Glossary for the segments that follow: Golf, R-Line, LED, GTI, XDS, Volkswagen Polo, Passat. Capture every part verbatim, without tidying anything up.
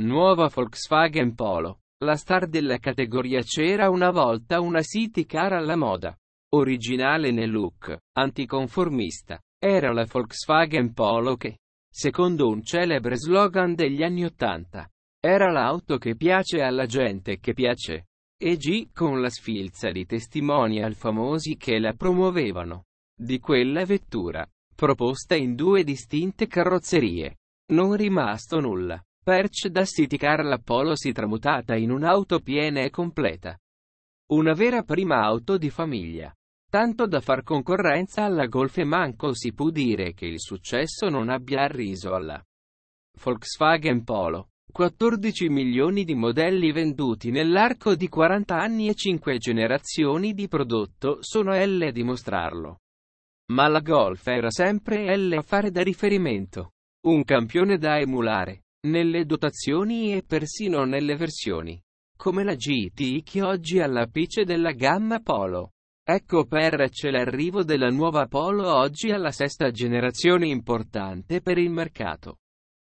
Nuova Volkswagen Polo. La star della categoria c'era una volta una city car alla moda. Originale nel look, anticonformista. Era la Volkswagen Polo che, secondo un celebre slogan degli anni Ottanta, era l'auto che piace alla gente che piace. E G, con la sfilza di testimonial famosi che la promuovevano. Di quella vettura, proposta in due distinte carrozzerie, non rimasto nulla. Perch da city car la Polo si tramutata in un'auto piena e completa. Una vera prima auto di famiglia. Tanto da far concorrenza alla Golf e manco si può dire che il successo non abbia arriso alla Volkswagen Polo. quattordici milioni di modelli venduti nell'arco di quaranta anni e cinque generazioni di prodotto sono elle a dimostrarlo. Ma la Golf era sempre elle a fare da riferimento. Un campione da emulare. Nelle dotazioni e persino nelle versioni, come la G T I che oggi è all'apice della gamma Polo. Ecco perché l'arrivo della nuova Polo oggi alla sesta generazione importante per il mercato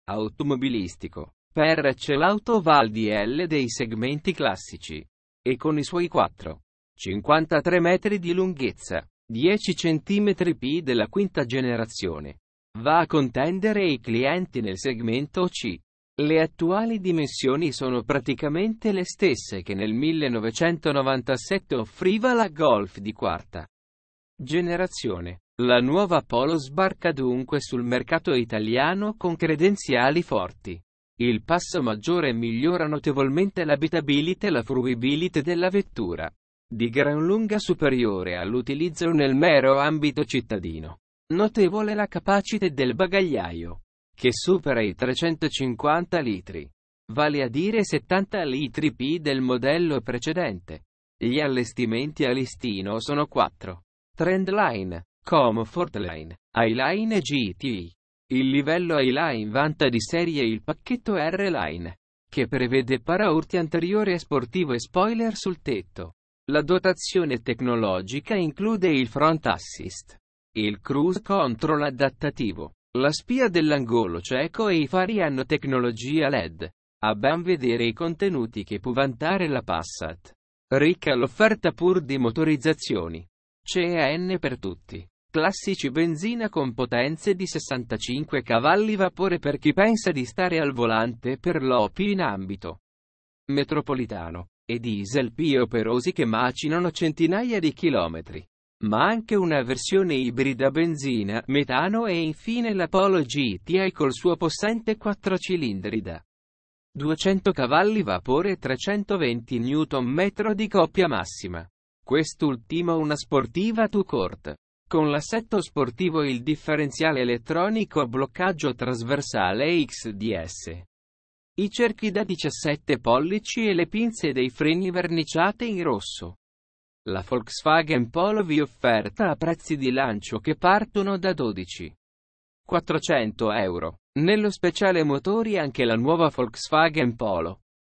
automobilistico. Perché l'auto va al di là dei segmenti classici, e con i suoi quattro virgola cinquantatré metri di lunghezza, dieci centimetri più della quinta generazione, va a contendere i clienti nel segmento C. Le attuali dimensioni sono praticamente le stesse che nel millenovecentonovantasette offriva la Golf di quarta generazione. La nuova Polo sbarca dunque sul mercato italiano con credenziali forti. Il passo maggiore migliora notevolmente l'abitabilità e la fruibilità della vettura, di gran lunga superiore all'utilizzo nel mero ambito cittadino. Notevole la capacità del bagagliaio, che supera i trecentocinquanta litri, vale a dire settanta litri più del modello precedente. Gli allestimenti a listino sono quattro: Trendline, Comfortline, R-Line e G T I. Il livello R-Line vanta di serie il pacchetto R-Line, che prevede paraurti anteriore e sportivo e spoiler sul tetto. La dotazione tecnologica include il front assist, il cruise control adattativo, la spia dell'angolo cieco e i fari hanno tecnologia L E D. A ben vedere i contenuti che può vantare la Passat, ricca l'offerta pur di motorizzazioni. C A N per tutti, classici benzina con potenze di sessantacinque cavalli vapore per chi pensa di stare al volante per l'O P in ambito metropolitano, e diesel più operosi che macinano centinaia di chilometri. Ma anche una versione ibrida benzina, metano e infine la Polo G T I col suo possente quattro cilindri da duecento cavalli vapore e trecentoventi newton metri di coppia massima. Quest'ultima una sportiva two court, con l'assetto sportivo e il differenziale elettronico a bloccaggio trasversale X D S. I cerchi da diciassette pollici e le pinze dei freni verniciate in rosso. La Volkswagen Polo vi offerta a prezzi di lancio che partono da dodici milioni quattrocento euro. Nello speciale motori anche la nuova Volkswagen Polo.